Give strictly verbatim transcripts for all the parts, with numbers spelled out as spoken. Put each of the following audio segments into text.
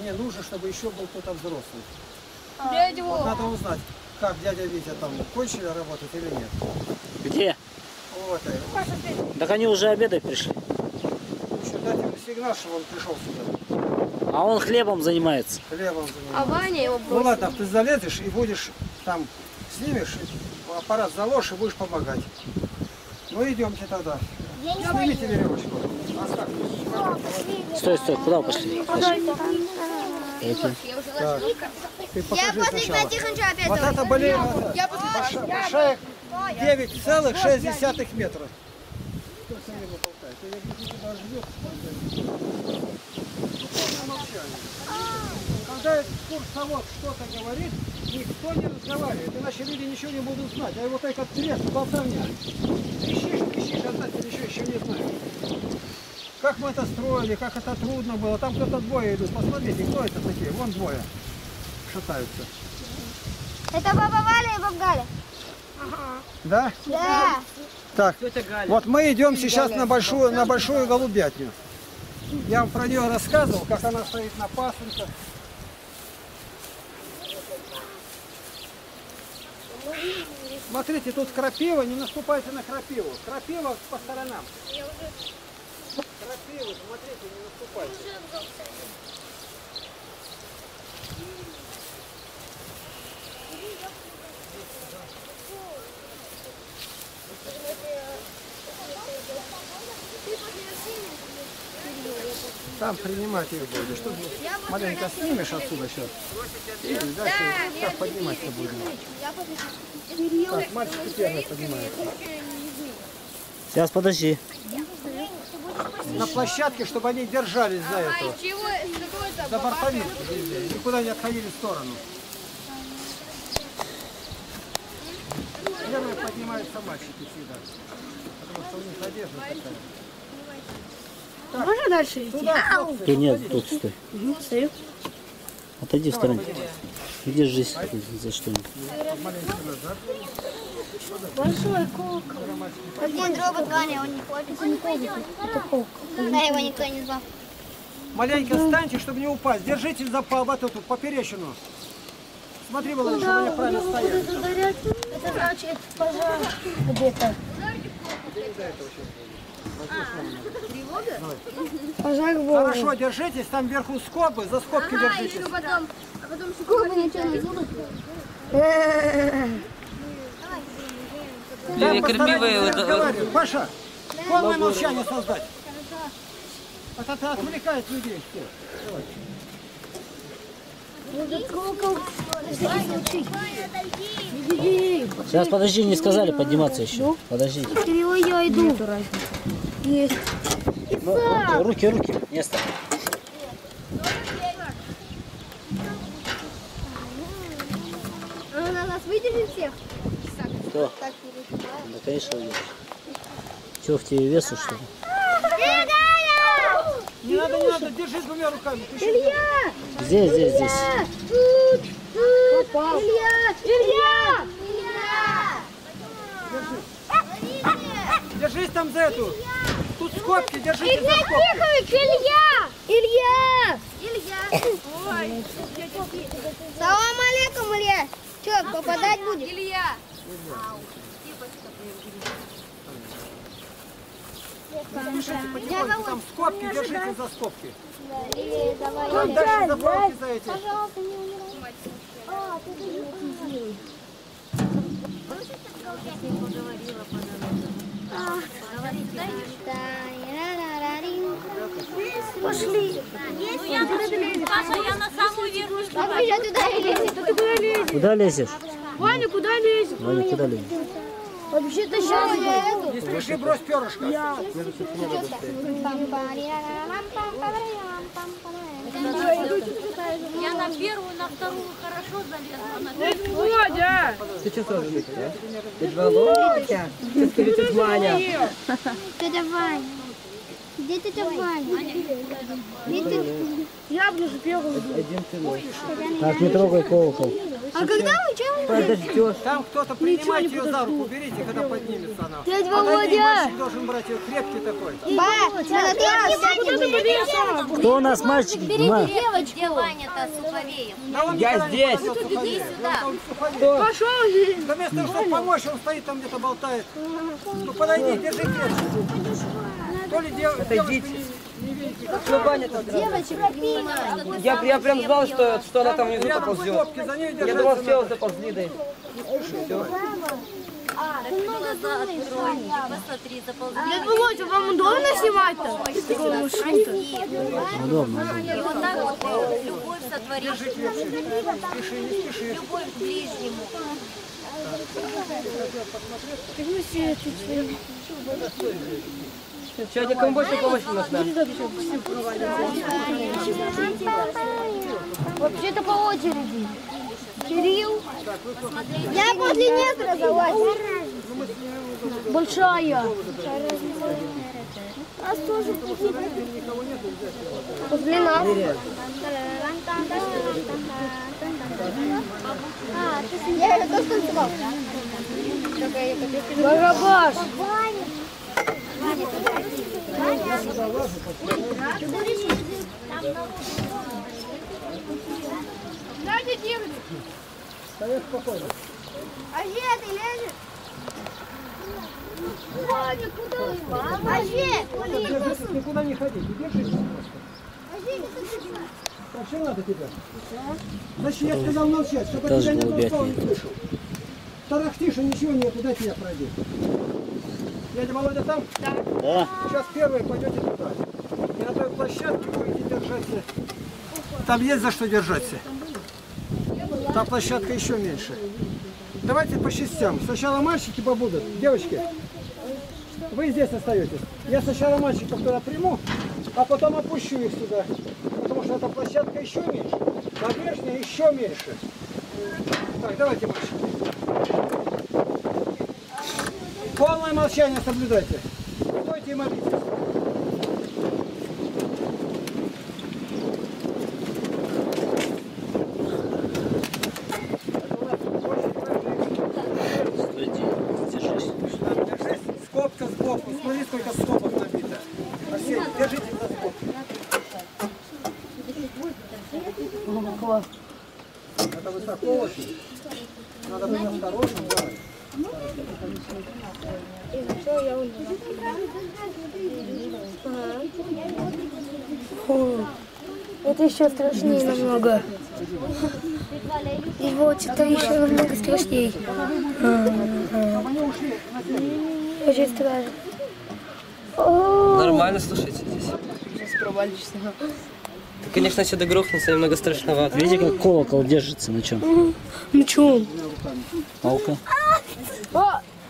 Мне нужно, чтобы еще был кто-то взрослый. Дядя Вова. Вот надо узнать, как дядя Витя там, кончили работать или нет. Где? Вот. Так они уже обедать пришли. Еще дайте ему сигнал, чтобы он пришел сюда. А он хлебом занимается. Хлебом занимается. А Ваня его бросил. Ну ладно, ты залезешь и будешь там, снимешь, аппарат заложишь и будешь помогать. Ну идемте тогда. Снимите веревочку. Стой, стой, куда пошли? Я после потихоньку опять. Вот это были девять целых шесть десятых метра. Когда курсовод что-то говорит, никто не разговаривает, иначе люди ничего не будут знать. А его так отрезают, болтовня. Ищешь, ищешь, а знаете, еще, еще не знаю. Как мы это строили, как это трудно было. Там кто-то двое идут. Посмотрите, кто это такие? Вон двое шатаются. Это баба Валя и баба Галя. Ага. Да? Да. Так, вот мы идем сейчас на большую, на большую голубятню. Я вам про нее рассказывал, как она стоит на пасынках. Смотрите, тут крапива, не наступайте на крапиву. Крапива по сторонам. Крапиву, смотрите, не наступайте. Там принимать их будешь. Что, маленько снимешь отсюда сейчас. И дальше да, так поднимать-то будем. Так, мальчики первые поднимаются. Сейчас, подожди. На площадке, чтобы они держались за это. За бортовик. Никуда не отходили в сторону. Первые поднимаются мальчики всегда. Потому что у них одежда такая. Так, можно дальше идти? Туда, ты нет, тут стой. Угу, стою. Отойди в сторону. Держись за что-нибудь. Большой колк. Один робот Ваня, он не ходит. Он не ходит. Это колк. Да, его никто не звал. Маленько встаньте, чтобы не упасть. Держите за по, вот эту поперечину. Смотри, Володя, чтобы они правильно стояли. Это значит, пожар где-то. Пожар в воду. Хорошо, держитесь, там вверху скобы, за скобки ага, держитесь. Или потом, а потом скобы ничего не будут. Там постарайтесь, Паша, полное молчание создать. Вот это отвлекает людей. Сейчас, подожди, не сказали подниматься еще. Подожди. Я иду. Есть. Ну, руки, руки, место. Она нас выдержит всех? Кто? Да, конечно, нет. Че, в тебе весу, что ли? Не надо, не надо, держись двумя руками. Илья! Здесь, здесь, здесь. Тут, тут. Попал. Илья! Илья! Илья! Держись. Держись там за эту. Тут скобки, держись за скобки. Илья! Илья! Илья! Ой! Салам алейкум, Илья! Че, попадать будет? Илья! Поднимайте, там скобки, держите за скобки. Там дальше забросьте за эти. Пожалуйста, не умирай. А, ты не пошли. Паша, я на самую верхушку. Куда лезешь? Ваня, куда лезешь? Ваня, куда лезешь? Вообще-то сейчас я не спеши, брось перышко. Я... я на первую, на вторую хорошо залезла. Водя! Ты что тоже лезешь, да? Ты два ловишься? Сейчас кричит Ваня. Тетя Ваня. Где тетя Ваня? Я ближе первую. Так, не трогай колокол. А когда мы чем подождешь? Там кто-то принимает ее за руку, берите, когда поднимется она. Дядь Володя! Должен брать ее крепкий такой. Кто у нас мальчик? Девочка, Ваня-то Суповеев. Я здесь. Иди сюда. Пошел. Вместо того, чтобы помочь, он стоит там где-то болтает. Ну подойди, держи крепче. То ли девочка не видите. Я, я прям знал, что, что она там внизу заползет. Я думал, все заползли, да. А, так много думаешь, Ваня. Посмотри, заползли. Дядь Володя, вам удобно снимать-то? Удобно. И вот так вот любовь сотворишь. Любовь к ближнему. Ты не сидишь, сейчас я кому больше помощи нужна. Вообще-то по очереди. Кирилл. Я после нестора залазил. Большая. А что же после нас? Я ее тоже танцевал. Барабаш. Надя, держи! Стоять спокойно. А где ты лезешь? Ваня, куда вы? А где? Никуда не ходи, не держись просто. А где ты пришла? Вообще надо тебя. Значит, я сказал молчать, чтобы тебя не толкал, не слышал. Тарахтишь, ничего нет, куда тебя пройдет. Дядя Володя там? Да. Да. Сейчас первые пойдете туда. И на той площадке будете держаться. Там есть за что держаться. Та площадка еще меньше. Давайте по частям. Сначала мальчики побудут. Девочки, вы здесь остаетесь. Я сначала мальчиков туда приму, а потом опущу их сюда. Потому что эта площадка еще меньше. А верхняя еще меньше. Так, давайте, мальчики. Полное молчание соблюдайте. Стойте и молитесь. Надо быть осторожным, да? Это еще страшнее намного. И вот это еще намного страшнее. Очень страшно. Нормально, слушайте, здесь. Сейчас провалишься. Конечно, отсюда грохнется, немного страшновато. Видите, как колокол держится, на чем? На чем? Палка.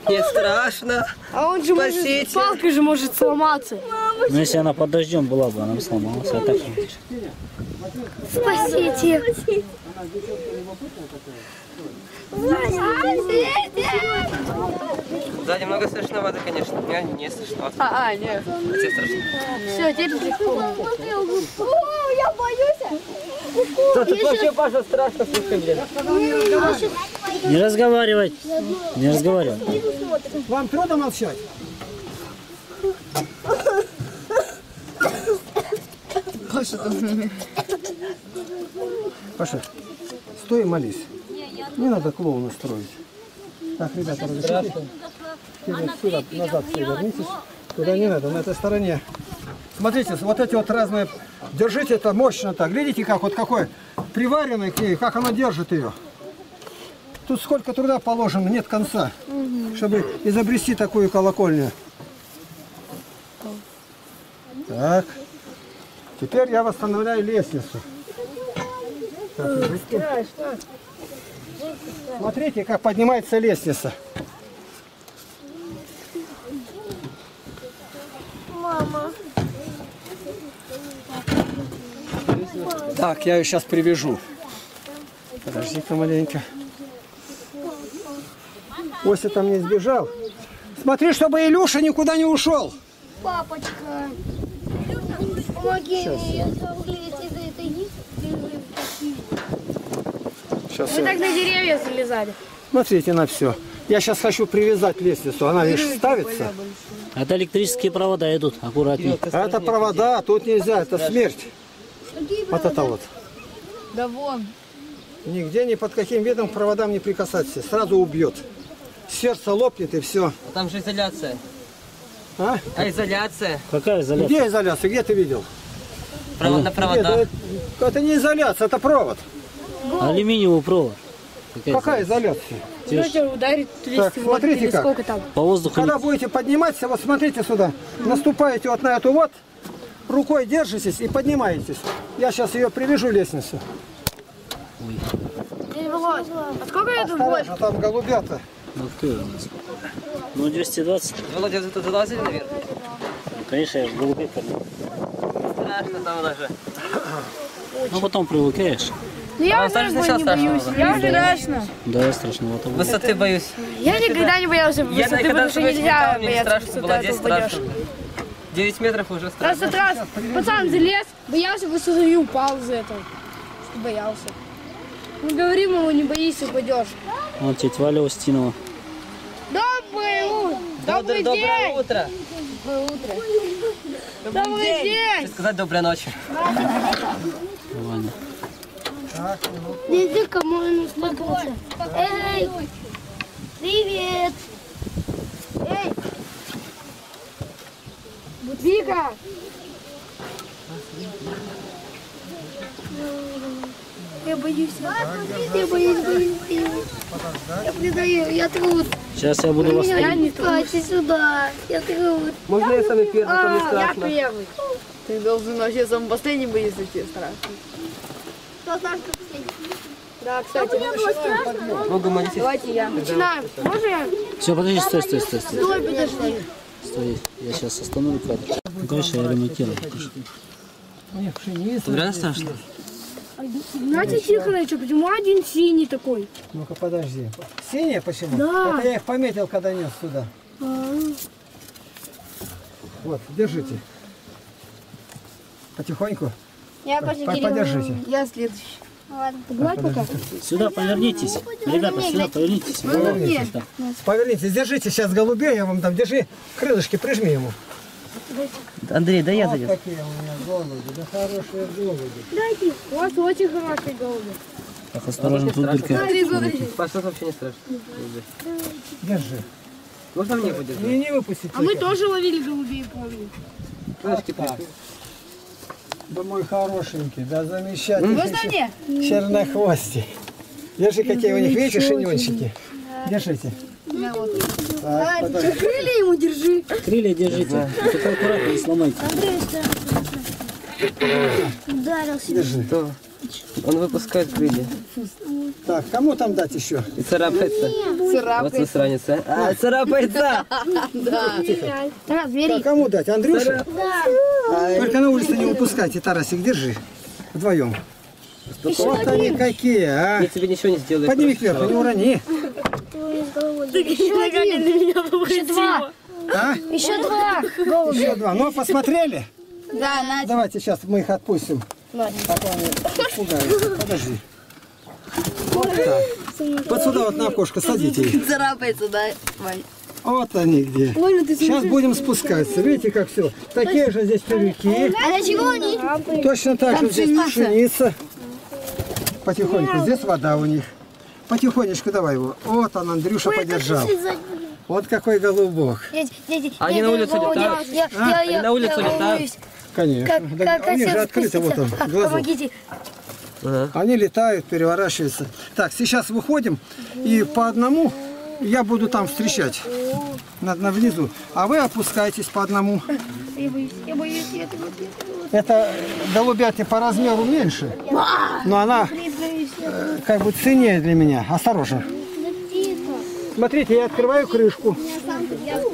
Не страшно. А он же может, палка же может сломаться. Ну, если она под дождем была бы, она бы сломалась. А так не держит. Спасите. Да, немного страшновато, конечно. Я не страшновато. А, а, нет. А тебе страшно. Все, держи. О, я боюсь. Да тут вообще, Паша, страшно, слушай, блин. Не разговаривать. Не разговаривать. Вам трудно молчать? Паша, Паша, стой и молись. Не надо клоуна строить. Так, ребята, разрешите. Сюда, назад все вернитесь. Туда не надо, на этой стороне. Смотрите, вот эти вот разные... Держите это мощно так. Видите, как вот какой приваренный к ней, как она держит ее. Тут сколько труда положено, нет конца, чтобы изобрести такую колокольню. Так. Теперь я восстанавливаю лестницу. Так, смотрите, как поднимается лестница. Мама. Так, я ее сейчас привяжу. Подожди-ка маленько. Ося там не сбежал. Смотри, чтобы Илюша никуда не ушел. Папочка, помоги мне, я залезу из этой низкой. Сейчас вы я... так на деревья залезали. Смотрите на все. Я сейчас хочу привязать лестницу, она лишь ставится. Это электрические провода идут, аккуратнее. А это провода, тут нельзя, это смерть. Вот это вот. Да вон. Нигде ни под каким видом к проводам не прикасаться, сразу убьет. Сердце лопнет и все. А там же изоляция. А? А изоляция? Какая изоляция? Где изоляция? Где ты видел? Провод на провода. Нет, это, это не изоляция, это провод. Алюминиевый провод. Какая, Какая изоляция? Ветер ударит, так, смотрите как. Сколько там? По воздуху. Когда будете подниматься, вот смотрите сюда. Mm-hmm. Наступаете вот на эту вот, рукой держитесь и поднимаетесь. Я сейчас ее привяжу лестницу. Ой. А сколько я тут больше? А там голубята. Ну кто у нас? Ну двести двадцать. Володя, это залазили наверх? Конечно, я же голубей кормил. Страшно там даже. Ну потом привыкаешь. Ну, я а уже сейчас не боюсь. Я уже да. страшно. Да, страшно. Вот, вот. Высоты это... боюсь. Я никогда не боялась высоты, я потому что нельзя бояться высоты, упадешь. девять метров уже страшно. Раз раз пацан залез, боялся высоты и упал за это. Что боялся. Мы говорим ему, не боись, упадешь. Вот тетя Валя Устинова. Доброе утро. Добрый день. Доброе утро. Доброе утро. Добрый день. Сказать доброй ночи. Ладно. Иди, кому он успокоится. Эй, привет. Эй, Вика. Я боюсь. Я боюсь, боюсь, боюсь. Я предаю, я труд. Сейчас я буду вас трудить. Пойди сюда, я труд. Можно я самый первый, а мне страшно. Я первый. Ты должен вообще самый последний быть, если тебе страшно. Да, кстати, начинаем. Давайте я. Начинаем. Можно я? Все, подожди, стой, стой, стой. Стой, стой, подожди. Стой, я сейчас остановлю кадр. Ну, конечно, я ремонтирую. Реально страшно? Знаете, Тихонович, почему один синий такой? Ну-ка, подожди. Синий почему? Да. Это я их пометил, когда нес сюда. А -а -а. Вот, держите. Потихоньку. Я подержите. Я следующий. Ладно, погладь пока. Сюда повернитесь. Ребята, сюда повернитесь. Повернитесь, да. Повернитесь, держите сейчас голубей, я вам там держи. Крылышки прижми ему. Андрей, да я зайду. Вот такие у меня голуби, да хорошие голуби. Дайте. У вас очень хорошие голуби. Так, осторожно, тут дырка. Паша, вообще не страшно. Держи. Можно мне подержать? Не, не выпустите. А мы тоже ловили голубей, помню. Крылышки прижми. Да мой хорошенький, да замечательный. Чернохвостый. Держи, какие у них, видите, шиньончики. Держите. Так, крылья ему держи. Крылья держите. Только аккуратно, не сломайте. Держи. Он выпускает крылья. Так, кому там дать еще? И царапается. Царапается. Вот сранится. А, царапается! Да. Тихо. Кому дать? Андрюша? Да. Только на улице не выпускайте, Тарасик, держи. Вдвоем. Вот они какие, а? Я тебе ничего не сделаю. Подними кверху, не урони. Ты еще два. Еще два. Еще два. Ну, посмотрели? Да, Надя. Давайте сейчас мы их отпустим. Ладно. Подожди. Вот так. Вот сюда вот на окошко садите их. Царапается, да? Вот они где. Сейчас будем спускаться. Видите, как все. Такие же здесь трюки. А для чего они? Точно так же здесь пшеница. Потихоньку. Здесь вода у них. Потихонечку давай его. Вот он, Андрюша, подержал. Вот какой голубок. Они на улицу летают. Они на улицу летают. Конечно. Они же открыты. Вот он, глазок. Они летают, переворачиваются. Так, сейчас выходим. И по одному я буду там встречать. Надо внизу. А вы опускаетесь по одному. Это голубятня по размеру меньше. Но она... как бы ценнее для меня. Осторожно. Смотрите, я открываю крышку.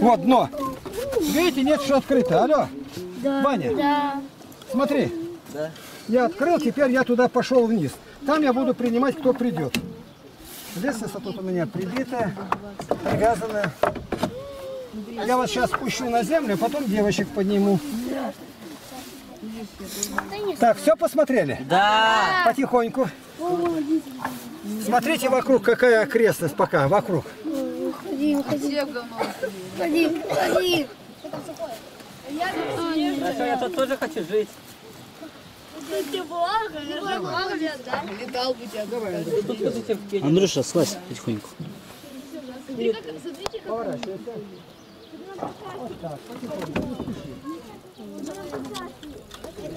Вот дно. Видите, нет, что открыто. Алло, Ваня, да. Смотри. Да. Я открыл, теперь я туда пошел вниз. Там я буду принимать, кто придет. Лестница тут у меня прибитая, привязанная. Я вот сейчас спущу на землю, потом девочек подниму. Так, все посмотрели? Да. Потихоньку. Смотрите вокруг, какая окрестность пока, вокруг. Уходи, уходи. Уходи, уходи. Я тут тоже хочу жить. Андрюша, слазь потихоньку. Не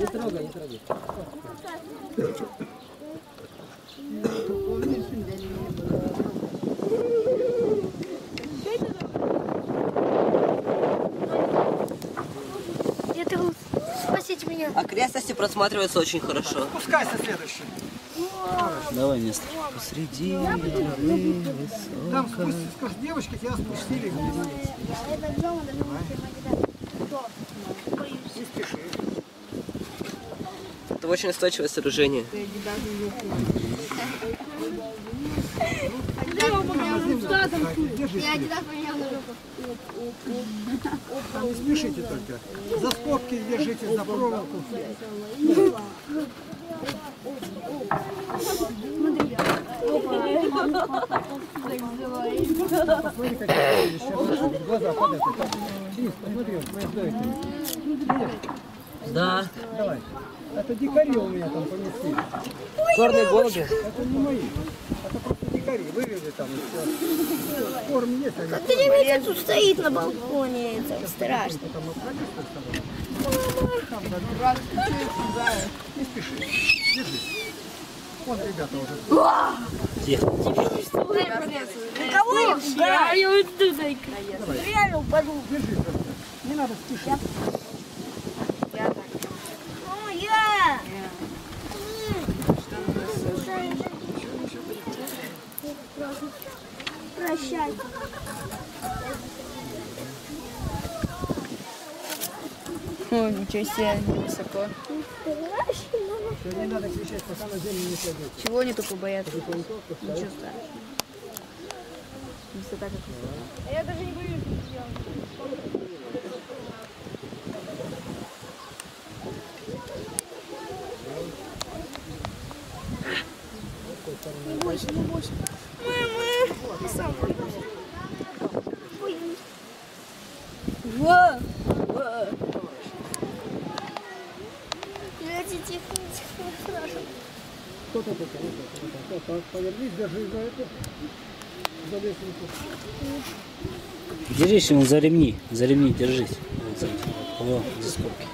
трогай, не трогай. Спасите меня. Окрестности просматриваются очень хорошо. Спускайся следующий. Давай место. Посреди рыбы высоко. Там спустись, скажешь, девочки, тебя спустили. Не спеши. Это очень устойчивое сооружение. Не спешите только. За скобки держите, за проволоку. Посмотри, какие вещи. Глаза падают. Посмотри, поезда. Да. Давай. Это дикари у меня там понесли. Горные голуби. Это не мои. Это просто дикари. Вывели там. Корм нет. Ты не видишь, тут стоит на балконе. Это страшно. Не спеши. Держись. Вон ребята уже. Тихо. Кого я уйду? Да, я уйду, зайка. Реально упаду. Держись. Не надо спешить. Прощай. О, ничего себе, высоко. Не надо кричать, пока на землю не садится. Чего они только боятся? Ничего страшного. Высота как высота. Я даже не боюсь. Не бойся, не бойся. Мама, ты сам боишься. Во! Во! Кто-то такой, кто-то. Повернись, держи за это. За лестницу. Держись, он за ремни. За ремни держись. Во, за скобки.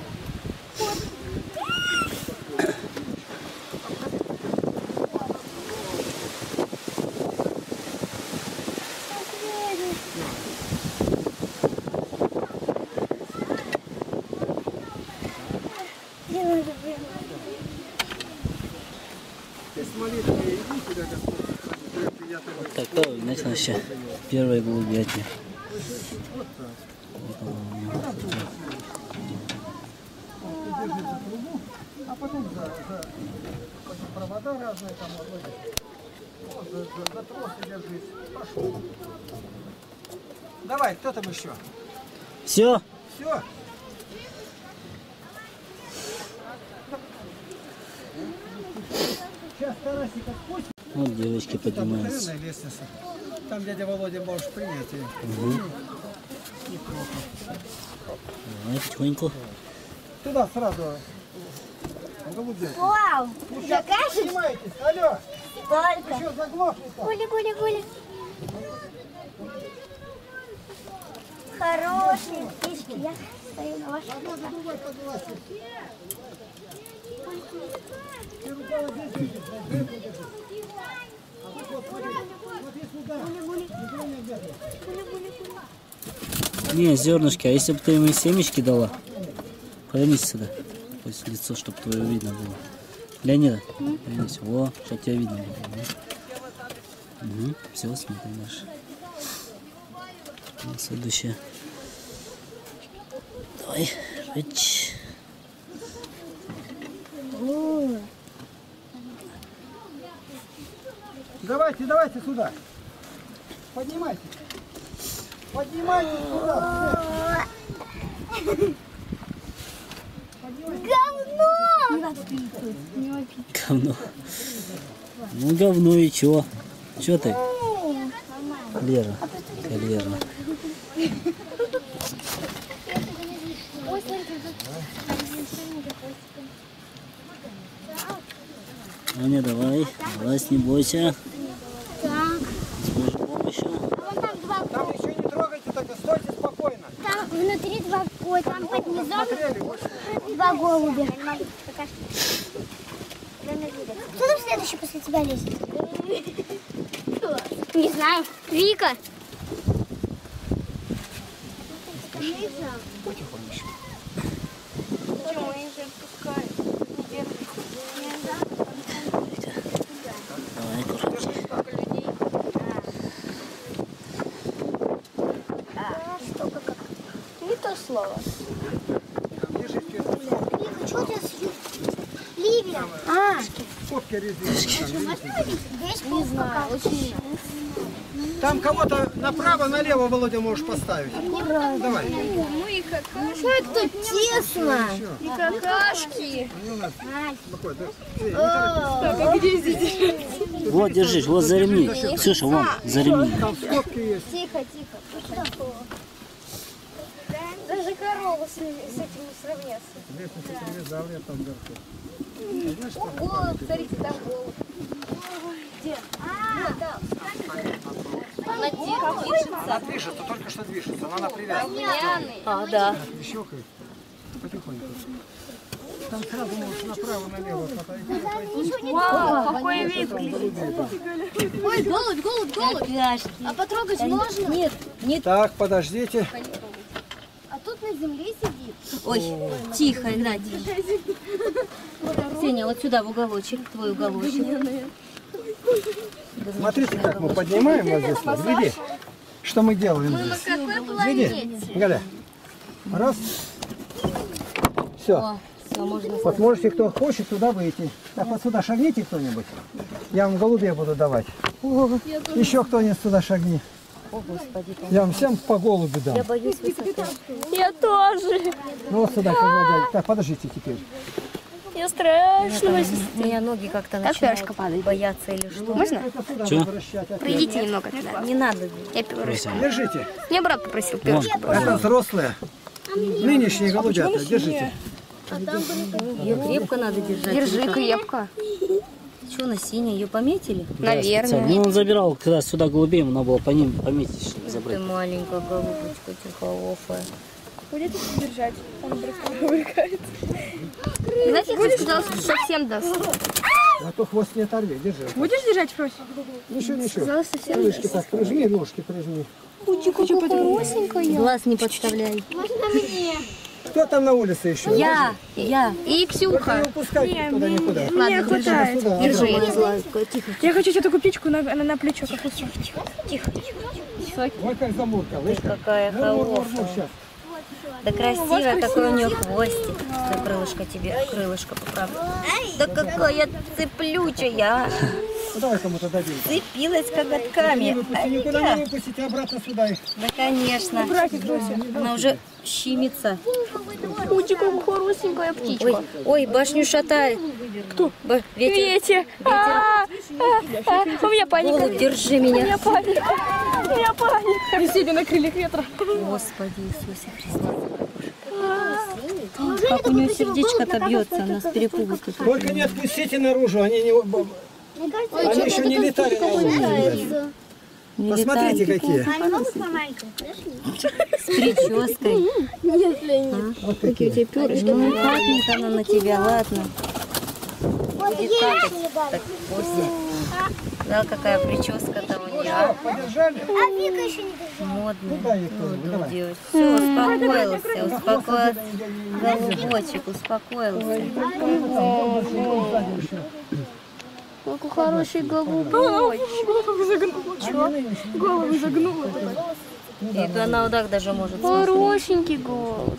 Так, то, значит, вообще первые голуби от них. А потом за провода разные там ловить. За тросы держись. Пошел. Давай, кто там еще? Все? Все. Вот девочки поднимаются. Там дядя Володя может принять ее. Угу. Давай потихоньку. Туда сразу. Голубей. Вау! Закажешь? Снимайтесь. Алло! Только. Еще заглохли-то. Гули, гули, гули. Хорошие птички. Я стою на ваших глазах. Не, зернышки, а если бы ты ему семечки дала, повернись сюда, то есть лицо, чтобы твое видно было. Леонида, повернись, во, чтобы тебя видно было. Угу, все, смотри, Маша. Следующее. Давай, рыч. Давайте, давайте сюда. Поднимайте. Поднимайте сюда. Говно! Говно. Ну говно и чё? Чё ты? Лера. Лера. Аня, давай. Давай, не бойся. Так. С Божьей помощью. А вон там два кота. Там еще не трогайте, только стойте спокойно. Там внутри два кота. Там под низом два голубя. Кто там следующий после тебя лезет? Не знаю. Вика. Потихонечку. Почему они же отпускают? Давай, кушай. Столько как. Не то слово. Вика, что у тебя с Ливия? А. Не знаю, очень. Там кого-то направо-налево, Володя, можешь поставить. Давай. Ну и какашки. Как тут тесно. И какашки. А где здесь? Вот, держись, вот за ремни. Слушай, вон, за ремни. Тихо, тихо. Даже корову с этим сравняться. Ого, смотрите, там голубь. Где? Она движется. Она движется, только что движется, но она привязана. А, да. Щелкает. Потихоньку. Там сразу можешь направо-налево потайти. Вау, какой вид. Ой, голубь, голубь, голубь. А потрогать можно? Нет, нет. Так, подождите. А тут на земле сидит. Ой, тихо, Надя. Сеня, вот сюда в уголочек, твой уголочек. Смотрите, как мы поднимаем вот здесь. Вот. Гляди, что мы делаем здесь. Гляди, Галя. Раз. Все. О, все можно вот сразу. Можете, кто хочет, туда выйти. Так вот сюда шагните кто-нибудь. Я вам голубей буду давать. Еще кто-нибудь сюда шагни. О, Господи, я вам всем по голубю дам. Я боюсь высоты. Я тоже. Ну вот сюда, как так, подождите теперь. Мне страшно. У меня ноги как-то начинают бояться или что. Можно? Что? Пройдите немного туда. Не надо. Я пирожку. Держите. Мне брат попросил пирожку. Это взрослые. Нынешние голубята. Держите. Ее крепко надо держать. Держи крепко. Что она синяя? Ее пометили? Наверное. Ну он забирал, когда сюда голубей, надо было по ним пометить. Ты маленькая голубочка тихолофая. Будет их держать. Он брюком увлекается. Знаете, я сказал, что совсем даст. А то хвост не оторви, держи. Будешь держать, Фрось? Ничего, ничего. Сказала, совсем даст. Крышки так прижми, ножки прижми. Будь какая-то глаз не подставляй. Можно мне? Кто там на улице еще? Я, я. И Ксюха. Не, туда, никуда. Ладно, хватает. Держи. Тихо. Я хочу тебе такую птичку на, на, на плечо. Тихо, тихо, тихо. Ой, как замурка, видишь? Какая хорошая. Да красивая, какой у нее хвостик. Да крылышко тебе, крылышко поправлю. Да какая цеплючая. Давай кому-то дадим. Цепилась коготками. Никуда не выпустите, обратно сюда. Да конечно. Она уже щемится. У тебя хорошенькая птичка. Ой, башню шатает. Кто? Ветер. У меня паника. Держи меня. У меня паника. У меня паника. Висели на крыльях ветра. Господи Иисусе Христе. Как у нее сердечко-то бьется, она с перепугу. Только не отпустите наружу, они не... Они еще не летали на улице. Посмотрите, какие. С прической. Вот такие у тебя перышки. Ну, как она на тебя, ладно. Так, да, какая прическа-то у нее. А Вика еще не держала. Модная. Все, успокоился, успокоился. Голубочек успокоился. Какой хороший голубочек. Голову загнула. Голову загнула. И она вот так даже может. Хорошенький голубь.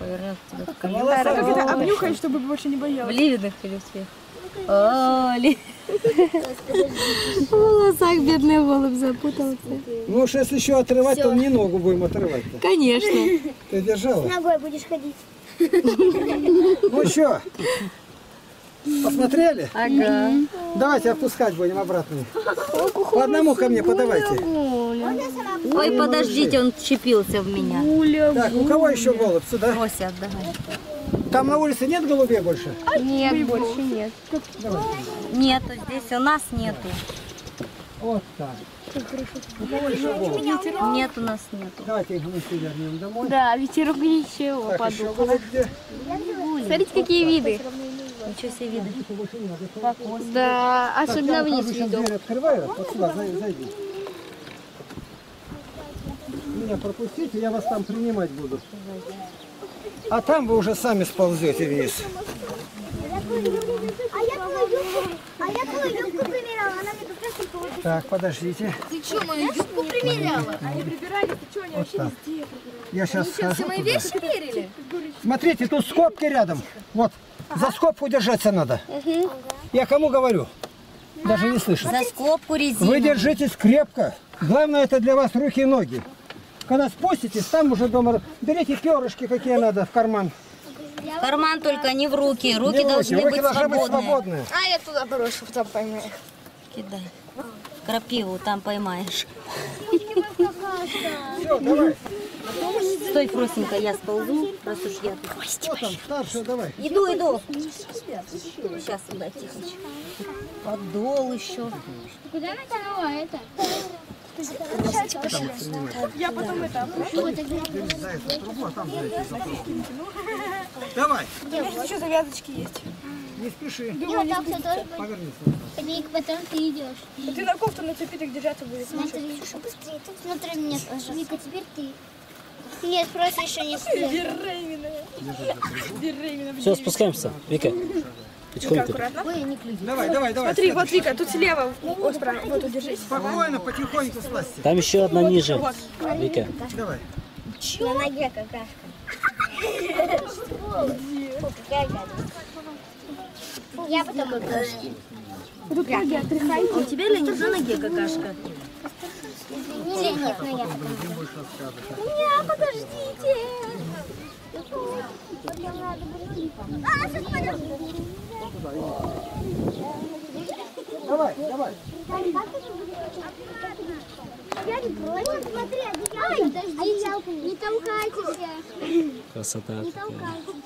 Повернет тебя в комментариях. Как это обнюхай, чтобы больше не боялась. В ливидах или всех? О, ли. В волосах бедный голубь запутался. Ну уж если еще отрывать, то не ногу будем отрывать. Конечно. Ты держала? С ногой будешь ходить. Ну что? Посмотрели? Ага. Давайте опускать будем обратно. По одному ко мне подавайте. Ой, подождите, он вчепился в меня. Так, у кого еще голубь? Сюда. Ося, давай. Там на улице нет голубей больше? Нет, больше нет. Давай. Нету, здесь у нас нету. Вот так. Нет, у нас нету. Давайте их вместе вернем домой. Да, ветерок ничего, подумал. Смотрите, какие виды. Ничего себе виды. Да, особенно вниз видок. Открываю, вот сюда, зайди. Меня пропустите, я вас там принимать буду. А там вы уже сами сползете вниз. А я твою юбку примеряла, она мне как раз не получилась. Так, подождите. Ты что, мою юбку примеряла? Они прибирали, ты что, они вообще везде прибирали. Я сейчас скажу. Все мои вещи мерили? Смотрите, тут скобки рядом. Вот, за скобку держаться надо. Я кому говорю? Даже не слышу. За скобку резину. Вы держитесь крепко. Главное, это для вас руки и ноги. Когда спуститесь, там уже дома... Берите перышки, какие надо, в карман. Карман только не в руки. Руки не должны, руки быть, должны свободные. быть свободные. А я туда брошу, там поймаю. Кидай. Крапиву там поймаешь. Все, давай. Стой, простенько, я сползу, раз уж я тут. Давай. Иду, иду. Сейчас сюда, тихонечко. Поддол еще. Куда натянула это? Я потом это... Давай. Еще завязочки есть. Не спеши. Думаю, не спеши. Повернись. Потом ты идешь. А ты на кофту на цепи так держаться будешь. Смотри, смотри меня тоже. Вика, теперь ты. Нет, просто еще не спеши. Беременная. Все, спускаемся. Вика. Потихоньку. Давай, давай, давай. Смотри, вот Вика, тут слева, вот справа, вот удержись. Спокойно, потихоньку слазьте. Там еще одна ниже. Вот. Вика. Давай. Че? На ноге какашка. Я потом какашки. Ребята, отрыхай. У тебя, Леонид, на ноге какашка. Или нет, но я потом. Нет, подождите. А, сейчас подожди. Давай, давай. Ай, подождите, не толкайтесь. Красота. Не толкайтесь.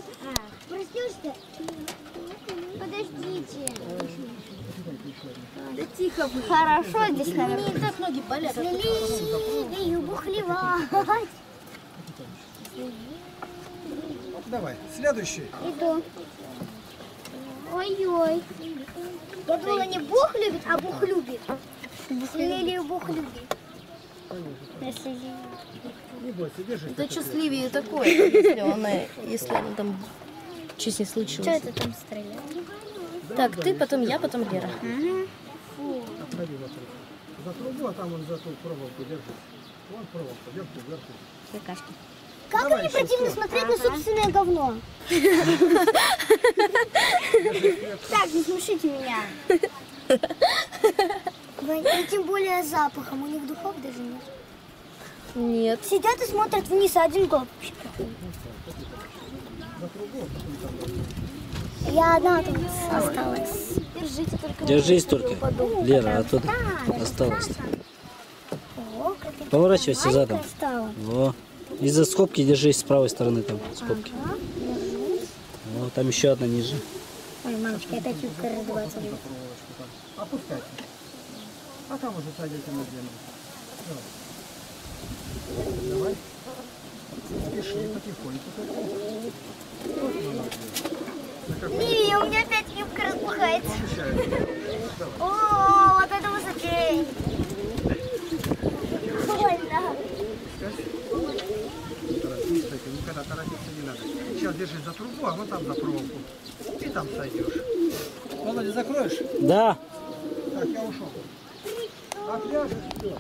Проснешься? Подождите. Да тихо будет. Хорошо здесь, наверное. И так ноги болят. Смели ее бухлевать. Давай, следующий. Иду. Ой-ой. Я думала, не Бог любит, а Бог любит. Лилию Бог любит. Если... Не бойся, держи. Это счастливее такое, если он, если он там чуть не случилось. Что это там стрелял? Так, ты, потом я, потом Лера. Угу. За трубу, а там он за ту проволоку держит. Вон проволоку, держи, держи. Какашки. Как Давай, мне противно смотреть ага. на собственное говно? Так, не смешите меня. И тем более запахом. У них духов даже нет. Нет. Сидят и смотрят вниз, а один голубь. Я одна там осталась. Держите только. Держись только, Лера, а тут осталось. Поворачивайся задом. Во. Из-за скобки держись с правой стороны, там скобки. Ага, вот, там еще одна ниже. Ой, мамочка, опять юбка раздувается. Опускайте. А там уже садите на землю. Давай. Спеши потихоньку. Не, у меня опять юбка распухается. О, вот это высокий. Никогда торопиться не надо. Сейчас держись за трубу, а вот там за проволоку. И там сойдешь. Володя, закроешь? Да. Так, я ушел. Отвяжешь, все.